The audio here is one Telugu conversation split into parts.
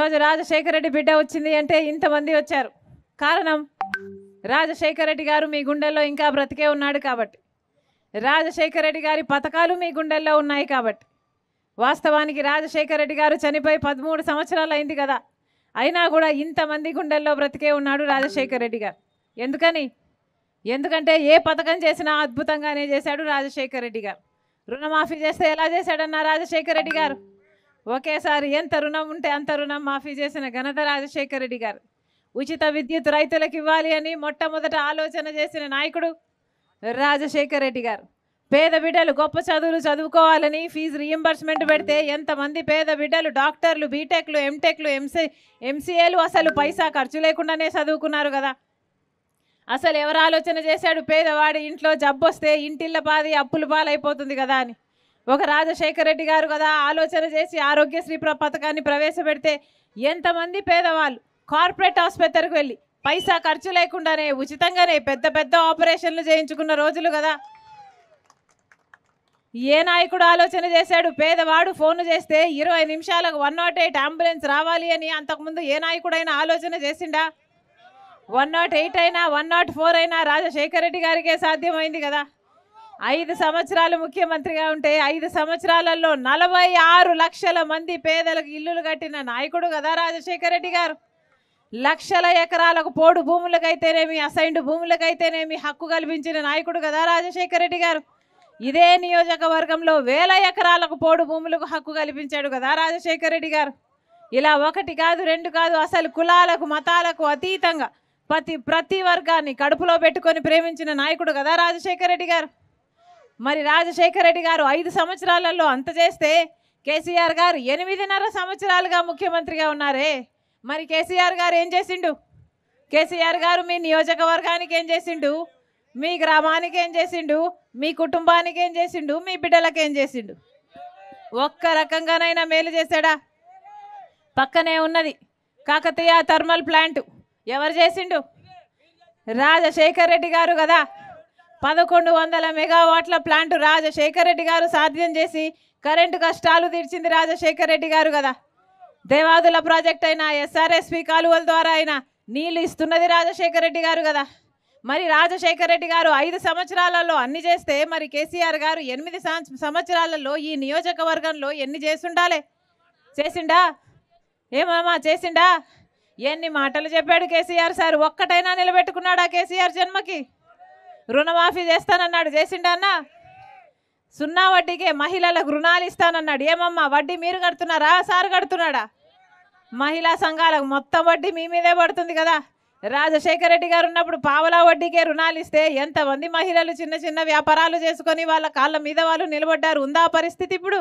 రాజశేఖర్ రెడ్డి బిడ్డ వచ్చింది అంటే ఇంతమంది వచ్చారు. కారణం రాజశేఖర్ రెడ్డి గారు మీ గుండెల్లో ఇంకా బ్రతికే ఉన్నాడు కాబట్టి, రాజశేఖర్ రెడ్డి గారి పతకాలు మీ గుండెల్లో ఉన్నాయి కాబట్టి. వాస్తవానికి రాజశేఖర్ రెడ్డి గారు చనిపోయి 13 సంవత్సరాలు అయింది కదా, అయినా కూడా ఇంతమంది గుండెల్లో బ్రతికే ఉన్నాడు రాజశేఖర్ రెడ్డి గారు. ఎందుకని? ఎందుకంటే ఏ పథకం చేసినా అద్భుతంగానే చేశాడు రాజశేఖర్ రెడ్డి గారు. రుణమాఫీ చేస్తే ఎలా చేశాడన్నా రాజశేఖర్ రెడ్డి గారు. ఒకేసారి ఎంత రుణం ఉంటే అంత రుణం మాఫీ చేసిన ఘనత రాజశేఖర్ రెడ్డి గారు. ఉచిత విద్యుత్ రైతులకు ఇవ్వాలి అని మొట్టమొదట ఆలోచన చేసిన నాయకుడు రాజశేఖర్ రెడ్డి గారు. పేద బిడ్డలు గొప్ప చదువులు చదువుకోవాలని ఫీజు రీయింబర్స్మెంట్ పెడితే ఎంతమంది పేద బిడ్డలు డాక్టర్లు, బీటెక్లు, ఎంటెక్లు, ఎంసీఏలు అసలు పైసా ఖర్చు లేకుండానే చదువుకున్నారు కదా. అసలు ఎవరు ఆలోచన చేశాడు? పేదవాడి ఇంట్లో జబ్బు వస్తే ఇంటిళ్ళ పాది అప్పుల పాలైపోతుంది కదా అని. ఒక రాజశేఖర్ రెడ్డి గారు కదా ఆలోచన చేసి ఆరోగ్యశ్రీ పథకాన్ని ప్రవేశపెడితే ఎంతమంది పేదవాళ్ళు కార్పొరేట్ ఆసుపత్రికి వెళ్ళి పైసా ఖర్చు లేకుండానే ఉచితంగానే పెద్ద పెద్ద ఆపరేషన్లు చేయించుకున్న రోజులు కదా. ఏ నాయకుడు ఆలోచన చేశాడు? పేదవాడు ఫోన్ చేస్తే 20 నిమిషాలకు 108 అంబులెన్స్ రావాలి అని అంతకుముందు ఏ నాయకుడైనా ఆలోచన చేసిండా? 108 అయినా 104 అయినా రాజశేఖర్ రెడ్డి గారికే సాధ్యమైంది కదా. 5 సంవత్సరాలు ముఖ్యమంత్రిగా ఉంటే 5 సంవత్సరాలలో 46 లక్షల మంది పేదలకు ఇల్లులు కట్టిన నాయకుడు కదా రాజశేఖర్ రెడ్డి గారు. లక్షల ఎకరాలకు పోడు భూములకైతేనేమి, అసైన్డ్ భూములకైతేనేమి హక్కు కల్పించిన నాయకుడు కదా రాజశేఖర్ రెడ్డి గారు. ఇదే నియోజకవర్గంలో వేల ఎకరాలకు పోడు భూములకు హక్కు కల్పించాడు కదా రాజశేఖర్ రెడ్డి గారు. ఇలా ఒకటి కాదు, రెండు కాదు, అసలు కులాలకు మతాలకు అతీతంగా ప్రతి వర్గాన్ని కడుపులో పెట్టుకొని ప్రేమించిన నాయకుడు కదా రాజశేఖర్ రెడ్డి గారు. మరి రాజశేఖర్ రెడ్డి గారు 5 సంవత్సరాలలో అంత చేస్తే, కేసీఆర్ గారు 8.5 సంవత్సరాలుగా ముఖ్యమంత్రిగా ఉన్నారే, మరి కేసీఆర్ గారు ఏం చేసిండు? కేసీఆర్ గారు మీ నియోజకవర్గానికి ఏం చేసిండు? మీ గ్రామానికి ఏం చేసిండు? మీ కుటుంబానికి ఏం చేసిండు? మీ బిడ్డలకు ఏం చేసిండు? ఒక్క రకంగానైనా మేలు చేశాడా? పక్కనే ఉన్నది కాకతీయ థర్మల్ ప్లాంట్, ఎవరు చేసిండు? రాజశేఖర్ రెడ్డి గారు కదా. 1100 మెగావాట్ల ప్లాంట్ రాజశేఖర్ రెడ్డి గారు సాధ్యం చేసి కరెంటు కష్టాలు తీర్చింది రాజశేఖర్ రెడ్డి గారు కదా. దేవాదుల ప్రాజెక్ట్ అయినా, SRSP కాలువల ద్వారా అయినా నీళ్లు ఇస్తున్నది రాజశేఖర్ రెడ్డి గారు కదా. మరి రాజశేఖర్ రెడ్డి గారు 5 సంవత్సరాలలో అన్ని చేస్తే, మరి కేసీఆర్ గారు 8 సంవత్సరాలలో ఈ నియోజకవర్గంలో ఎన్ని చేసిండాలే? చేసిండా? ఏమమ్మా చేసిండా? ఎన్ని మాటలు చెప్పాడు కేసీఆర్ సార్? ఒక్కటైనా నిలబెట్టుకున్నాడా కేసీఆర్ జన్మకి? రుణమాఫీ చేస్తానన్నాడు, చేసిండా అన్నా? 0 వడ్డీకే మహిళలకు రుణాలు ఇస్తానన్నాడు, ఏమమ్మా వడ్డీ మీరు కడుతున్నారా సార్ కడుతున్నాడా? మహిళా సంఘాలకు మొత్తం వడ్డీ మీ మీదే పడుతుంది కదా. రాజశేఖర్ రెడ్డి గారు ఉన్నప్పుడు పావలా వడ్డీకే రుణాలు ఇస్తే ఎంతమంది మహిళలు చిన్న చిన్న వ్యాపారాలు చేసుకొని వాళ్ళ కాళ్ళ మీద వాళ్ళు నిలబడ్డారు. ఉందా పరిస్థితి ఇప్పుడు?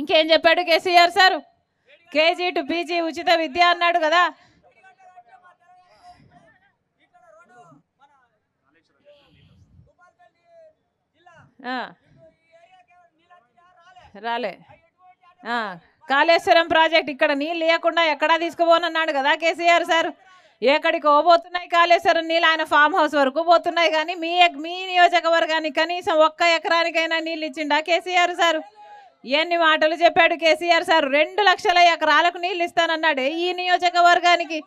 ఇంకేం చెప్పాడు KCR sir? KG to PG ఉచిత విద్య అన్నాడు కదా. రాలే. కాళేశ్వరం ప్రాజెక్ట్ ఇక్కడ నీళ్ళు లేకుండా ఎక్కడా తీసుకుపోనన్నాడు కదా కేసీఆర్ సార్. ఎక్కడికో పోతున్నాయి కాళేశ్వరం నీళ్ళు, ఆయన ఫామ్ హౌస్ వరకు పోతున్నాయి. కానీ మీ నియోజకవర్గానికి కనీసం ఒక్క ఎకరానికైనా నీళ్ళు ఇచ్చిండా కేసీఆర్ సార్? ఎన్ని మాటలు చెప్పాడు కేసీఆర్ సార్? 2 లక్షల ఎకరాలకు నీళ్ళు ఇస్తానన్నాడే ఈ నియోజకవర్గానికి.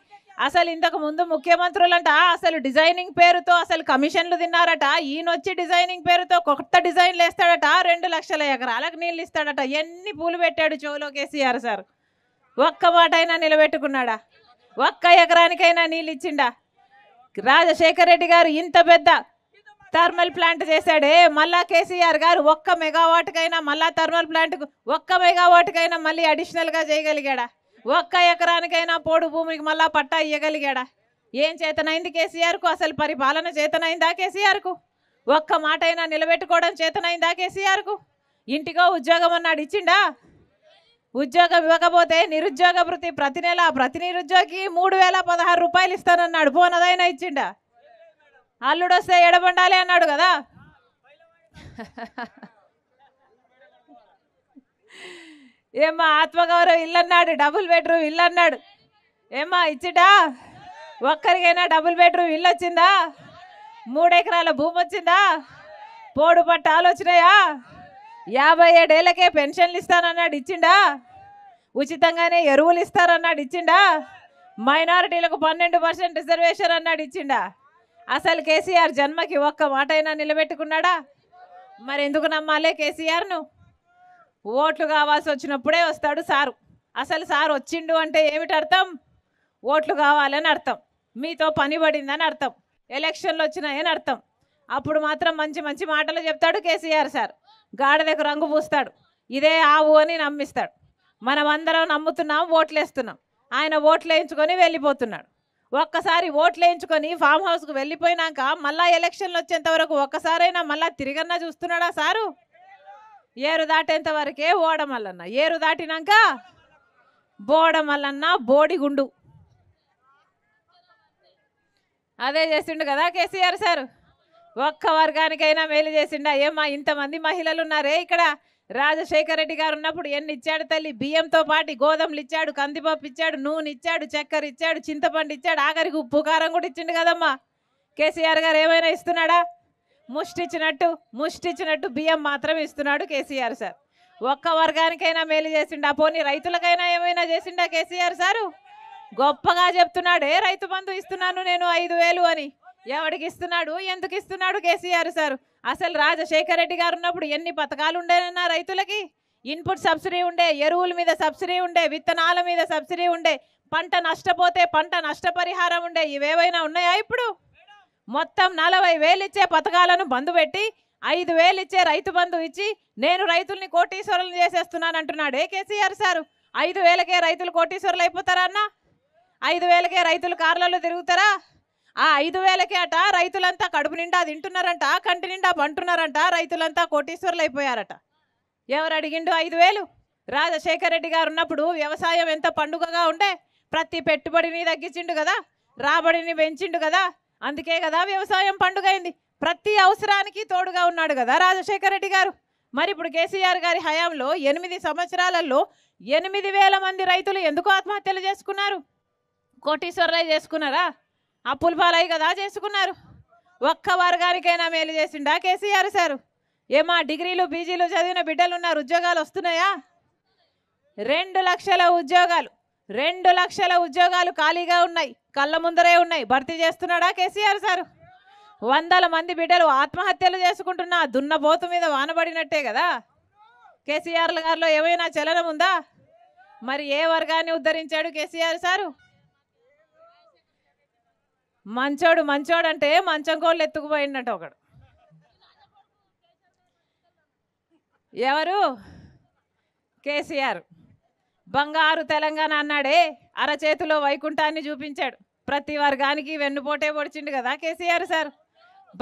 అసలు ఇంతకు ముందు ముఖ్యమంత్రులంట అసలు డిజైనింగ్ పేరుతో అసలు కమిషన్లు తిన్నారట. ఈయనొచ్చి డిజైనింగ్ పేరుతో కొత్త డిజైన్లు వేస్తాడట, 2 లక్షల ఎకరాలకు నీళ్ళు ఇస్తాడట. ఎన్ని పూలు పెట్టాడు చెవులో కేసీఆర్ సార్? ఒక్క మాటైనా నిలబెట్టుకున్నాడా? ఒక్క ఎకరానికైనా నీళ్ళు ఇచ్చిండా? రాజశేఖర్ రెడ్డి గారు ఇంత పెద్ద థర్మల్ ప్లాంట్ చేశాడే, మళ్ళా కేసీఆర్ గారు 1 మెగావాట్కైనా మళ్ళా థర్మల్ ప్లాంట్కు 1 మెగావాట్కైనా మళ్ళీ అడిషనల్గా చేయగలిగాడా? 1 ఎకరానికైనా పోడు భూమికి మళ్ళా పట్టా ఇవ్వగలిగాడా? ఏం చేతనైంది కేసీఆర్కు? అసలు పరిపాలన చేతనైందా కేసీఆర్కు? ఒక్క మాటైనా నిలబెట్టుకోవడం చేతనైందా కేసీఆర్కు? ఇంటికో ఉద్యోగం అన్నాడు, ఇచ్చిండా? ఉద్యోగం ఇవ్వకపోతే నిరుద్యోగ వృత్తి ప్రతి నెల ప్రతి నిరుద్యోగి 3,016 రూపాయలు ఇస్తానన్నాడు, పోనదైనా ఇచ్చిండా? అల్లుడు వస్తే ఎడబండాలి అన్నాడు కదా. ఏమ్మా ఆత్మగౌరవ ఇల్లు అన్నాడు, డబుల్ బెడ్రూమ్ ఇల్లు అన్నాడు, ఏమ్మా ఇచ్చిటా? ఒక్కరికైనా డబుల్ బెడ్రూమ్ ఇల్లు వచ్చిందా? 3 ఎకరాల భూమి వచ్చిందా? పోడు పట్టాలు వచ్చినాయా? 57 ఏళ్ళకే పెన్షన్లు ఇస్తానన్నాడు, ఇచ్చిండా? ఉచితంగానే ఎరువులు ఇస్తారు అన్నాడు, ఇచ్చిండా? మైనారిటీలకు 12% రిజర్వేషన్ అన్నాడు, ఇచ్చిండా? అసలు కేసీఆర్ జన్మకి ఒక్క మాట అయినా నిలబెట్టుకున్నాడా? మరి ఎందుకు నమ్మాలే కేసీఆర్ను? ఓట్లు కావాల్సి వచ్చినప్పుడే వస్తాడు సారు. అసలు సార్ వచ్చిండు అంటే ఏమిటి అర్థం? ఓట్లు కావాలని అర్థం, మీతో పని పడిందని అర్థం, ఎలక్షన్లు వచ్చినాయని అర్థం. అప్పుడు మాత్రం మంచి మంచి మాటలు చెప్తాడు కేసీఆర్ సార్, గాడిదకు రంగు పూస్తాడు, ఇదే ఆవు అని నమ్మిస్తాడు. మనం అందరం నమ్ముతున్నాం, ఓట్లేస్తున్నాం. ఆయన ఓట్లు వేయించుకొని వెళ్ళిపోతున్నాడు. ఒక్కసారి ఓట్లు వేయించుకొని ఫామ్ హౌస్కు వెళ్ళిపోయినాక మళ్ళీ ఎలక్షన్లు వచ్చేంత వరకు ఒక్కసారైనా మళ్ళీ తిరిగన్నా చూస్తున్నాడా సారు? ఏరు దాటేంత వరకే ఓడమల్లన్న, ఏరు దాటినాక బోడమల్లన్న బోడిగుండు. అదే చేసిండు కదా కేసీఆర్ సార్. ఒక్క వర్గానికైనా మేలు చేసిండా? ఏమా ఇంతమంది మహిళలు ఉన్నారే ఇక్కడ, రాజశేఖర రెడ్డి గారు ఉన్నప్పుడు ఎన్ని ఇచ్చాడు తల్లి? బియ్యంతో పాటు గోధుమలు ఇచ్చాడు, కందిపప్పు ఇచ్చాడు, నూనె ఇచ్చాడు, చక్కెర ఇచ్చాడు, చింతపండు ఇచ్చాడు, ఆఖరికి ఉప్పు కారం కూడా ఇచ్చిండు కదమ్మా. కేసీఆర్ గారు ఏమైనా ఇస్తున్నాడా? ముష్టిచ్చినట్టు బియ్యం మాత్రం ఇస్తున్నాడు కేసీఆర్ సార్. ఒక్క వర్గానికైనా మేలు చేసిండా? పోనీ రైతులకైనా ఏమైనా చేసిండా కేసీఆర్ సారు? గొప్పగా చెప్తున్నాడే రైతు బంధు ఇస్తున్నాను నేను 5000 అని. ఎవడికి ఇస్తున్నాడు? ఎందుకు ఇస్తున్నాడు కేసీఆర్ సారు? అసలు రాజశేఖర రెడ్డి గారు ఉన్నప్పుడు ఎన్ని పథకాలు ఉండేనన్నా రైతులకి? ఇన్పుట్ సబ్సిడీ ఉండే, ఎరువుల మీద సబ్సిడీ ఉండే, విత్తనాల మీద సబ్సిడీ ఉండే, పంట నష్టపోతే పంట నష్టపరిహారం ఉండే. ఇవేవైనా ఉన్నాయా ఇప్పుడు? మొత్తం 40,000 ఇచ్చే పథకాలను బంధు పెట్టి 5,000 ఇచ్చే రైతు బంధు ఇచ్చి నేను రైతుల్ని కోటీశ్వరులు చేసేస్తున్నాను అంటున్నాడే కేసీఆర్ సారు. 5,000కే రైతులు కోటీశ్వరులు అయిపోతారా అన్న? 5,000కే రైతులు కార్లలో తిరుగుతారా? ఆ 5,000కే అట రైతులంతా కడుపు నిండా తింటున్నారంట, కంటి నిండా పంటున్నారంట, రైతులంతా కోటీశ్వరులు అయిపోయారట. ఎవరు అడిగిండు 5,000? రాజశేఖర రెడ్డి గారు ఉన్నప్పుడు వ్యవసాయం ఎంత పండుగగా ఉండే, ప్రతి పెట్టుబడిని తగ్గించిండు కదా, రాబడిని పెంచిండు కదా, అందుకే కదా వ్యవసాయం పండుగైంది. ప్రతి అవసరానికి తోడుగా ఉన్నాడు కదా రాజశేఖర రెడ్డి గారు. మరి ఇప్పుడు కేసీఆర్ గారి హయాంలో 8 సంవత్సరాలలో 8,000 మంది రైతులు ఎందుకు ఆత్మహత్యలు చేసుకున్నారు? కోటీశ్వరులై చేసుకున్నారా? అప్పుల పాలై కదా చేసుకున్నారు. ఒక్క వర్గానికైనా మేలు చేసిండా కేసీఆర్ సారు? ఏమా డిగ్రీలు పీజీలు చదివిన బిడ్డలు ఉన్నారు, ఉద్యోగాలు వస్తున్నాయా? 2,00,000 ఉద్యోగాలు ఖాళీగా ఉన్నాయి, కళ్ళ ముందరే ఉన్నాయి. భర్తీ చేస్తున్నాడా కేసీఆర్ సారు? 100 మంది బిడ్డలు ఆత్మహత్యలు చేసుకుంటున్నా దున్నబోతు మీద వానబడినట్టే కదా. కేసీఆర్ గారిలో ఏమైనా చలనం ఉందా? మరి ఏ వర్గాన్ని ఉద్ధరించాడు కేసీఆర్ సారు? మంచోడు అంటే మంచం కోళ్ళు ఎత్తుకుపోయిండట ఒకడు. ఎవరు? కేసీఆర్. బంగారు తెలంగాణ అన్నాడే, అరచేతిలో వైకుంఠాన్ని చూపించాడు, ప్రతి వర్గానికి వెన్నుపోటే పొడిచిండు కదా కేసీఆర్ సార్.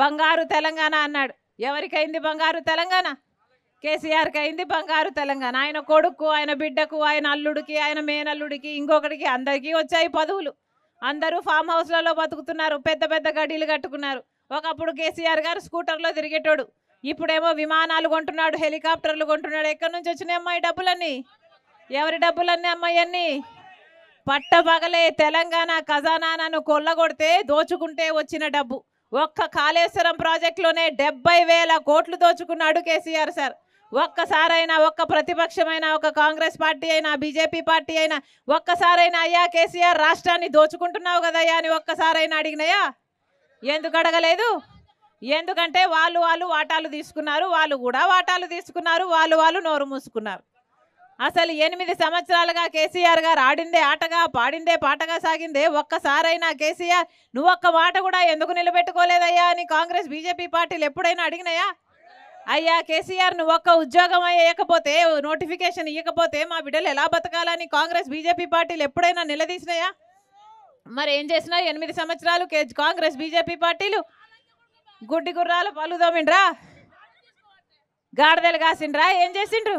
బంగారు తెలంగాణ అన్నాడు. ఎవరికైంది బంగారు తెలంగాణ? కేసీఆర్కి అయింది బంగారు తెలంగాణ. ఆయన కొడుకు, ఆయన బిడ్డకు, ఆయన అల్లుడికి, ఆయన మేనల్లుడికి, ఇంకొకటికి, అందరికీ వచ్చాయి పదవులు. అందరూ ఫామ్ హౌస్లలో బతుకుతున్నారు, పెద్ద పెద్ద గడీలు కట్టుకున్నారు. ఒకప్పుడు కేసీఆర్ గారు స్కూటర్లో తిరిగేటోడు, ఇప్పుడేమో విమానాలు కొంటున్నాడు, హెలికాప్టర్లు కొంటున్నాడు. ఎక్కడి నుంచి వచ్చినాయి అమ్మాయి డబ్బులన్నీ? ఎవరి డబ్బులన్నీ అమ్మాయన్నీ? పట్టపగలే తెలంగాణ ఖజానాను కొల్లగొడితే, దోచుకుంటే వచ్చిన డబ్బు. ఒక్క కాళేశ్వరం ప్రాజెక్టులోనే 70,000 కోట్లు దోచుకున్నాడు కేసీఆర్ సార్. ఒక్కసారైనా, ఒక్క ప్రతిపక్షమైనా, ఒక కాంగ్రెస్ పార్టీ అయినా, బీజేపీ పార్టీ అయినా ఒక్కసారైనా అయ్యా కేసీఆర్ రాష్ట్రాన్ని దోచుకుంటున్నావు కదయ్యా అని ఒక్కసారైనా అడిగినయా? ఎందుకు అడగలేదు? ఎందుకంటే వాళ్ళు వాటాలు తీసుకున్నారు, వాళ్ళు నోరు మూసుకున్నారు. అసలు 8 సంవత్సరాలుగా కేసీఆర్ గారు ఆడిందే ఆటగా, పాడిందే పాటగా సాగిందే. ఒక్కసారైనా కేసీఆర్ నువ్వొక్క మాట కూడా ఎందుకు నిలబెట్టుకోలేదయ్యా అని కాంగ్రెస్ బీజేపీ పార్టీలు ఎప్పుడైనా అడిగినాయా? అయ్యా కేసీఆర్ నువ్వు ఒక్క ఉద్యోగం అయ్యకపోతే, నోటిఫికేషన్ ఇవ్వకపోతే మా బిడ్డలు ఎలా బతకాలని కాంగ్రెస్ బీజేపీ పార్టీలు ఎప్పుడైనా నిలదీసినాయా? మరి ఏం చేసినా 8 సంవత్సరాలు కాంగ్రెస్ బీజేపీ పార్టీలు గుడ్డి గుర్రాలు పలుదోమిండ్రా, గాడిదలు కాసిండ్రా? ఏం చేసిండ్రు?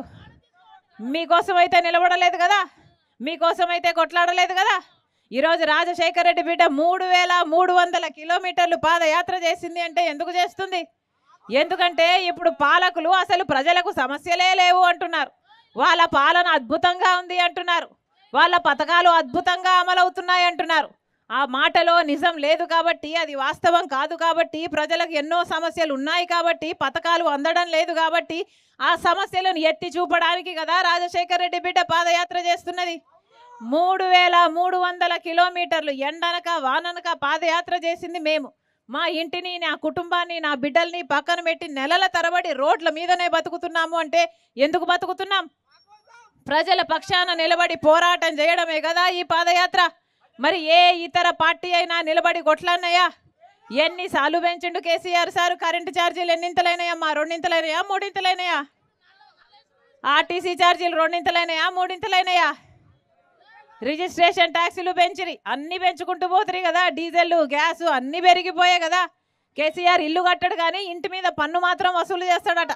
మీకోసం అయితే నిలబడలేదు కదా, మీకోసం అయితే కొట్లాడలేదు కదా. ఈరోజు రాజశేఖర రెడ్డి బిడ్డ 3,300 కిలోమీటర్లు పాదయాత్ర చేసింది అంటే ఎందుకు చేస్తుంది? ఎందుకంటే ఇప్పుడు పాలకులు అసలు ప్రజలకు సమస్యలే లేవు అంటున్నారు, వాళ్ళ పాలన అద్భుతంగా ఉంది అంటున్నారు, వాళ్ళ పథకాలు అద్భుతంగా అమలవుతున్నాయి అంటున్నారు. आ माटलो निजम लेदु काबट्टी अदि वास्तवं कादु काबट्टी प्रजलकु एन्नो समस्यलु उन्नायि काबट्टी पथकालु अंदडं लेदु काबट्टी आ समस्यलनु एत्ति चूपडानिकि कदा राजशेखर रेड्डी बिड्ड पादयात्र चेस्तुन्नदि 3300 కిలోమీటర్లు ఎండనక వాననక పాదయాత్ర చేసింది మేము మా ఇంటిని నా కుటుంబాన్ని నా బిడ్డల్ని పక్కన పెట్టి నెలల తరబడి రోడ్ల మీదనే బతుకుతున్నాము అంటే ఎందుకు బతుకుతున్నాం ప్రజల పక్షాన నిలబడి పోరాటం చేయడమే కదా ఈ పాదయాత్ర మరి ఏ ఇతర పార్టీ అయినా నిలబడి కొట్లాన్నయ్యా ఎన్ని సార్లు పెంచిండు కేసీఆర్ సార్ కరెంట్ ఛార్జీలు ఎన్నింతలైనాయా మా రెండింతలైనాయా మూడింతలైనాయా ఆర్టీసీ ఛార్జీలు రెండింతలైనాయా మూడింతలైనాయా రిజిస్ట్రేషన్ ట్యాక్సులు పెంచిరి అన్ని పెంచుకుంటూ పోతరి కదా డీజిల్ గ్యాస్ అన్ని పెరిగిపోయాయి కదా కేసీఆర్ ఇల్లు కట్టడు కానీ ఇంటి మీద పన్ను మాత్రం వసూలు చేస్తాడట।